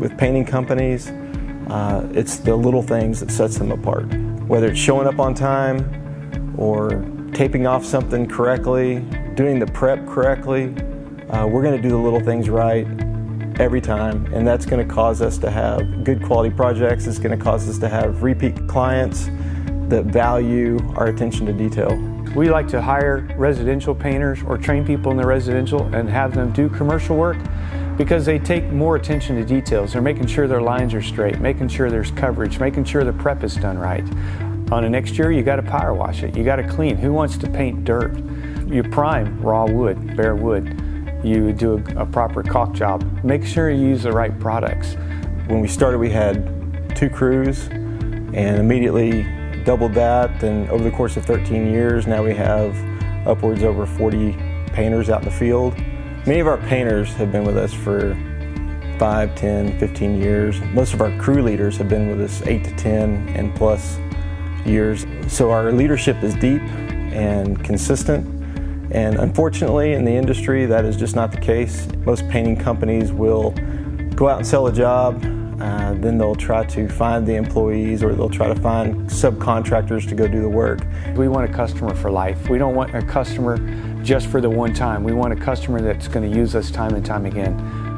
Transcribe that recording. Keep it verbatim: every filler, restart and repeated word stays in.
with painting companies, uh, it's the little things that sets them apart. Whether it's showing up on time or taping off something correctly, doing the prep correctly, uh, we're going to do the little things right every time, and that's going to cause us to have good quality projects. It's going to cause us to have repeat clients that value our attention to detail. We like to hire residential painters or train people in the residential and have them do commercial work because they take more attention to details. They're making sure their lines are straight, making sure there's coverage, making sure the prep is done right. On an exterior, you got to power wash it, you got to clean. Who wants to paint dirt? You prime raw wood, bare wood. You do a, a proper caulk job. Make sure you use the right products. When we started, we had two crews and immediately doubled that, and over the course of thirteen years now we have upwards over forty painters out in the field. Many of our painters have been with us for five, ten, fifteen years. Most of our crew leaders have been with us eight to ten and plus years. So our leadership is deep and consistent, and unfortunately in the industry that is just not the case. Most painting companies will go out and sell a job. Uh, then they'll try to find the employees, or they'll try to find subcontractors to go do the work. We want a customer for life. We don't want a customer just for the one time. We want a customer that's going to use us time and time again.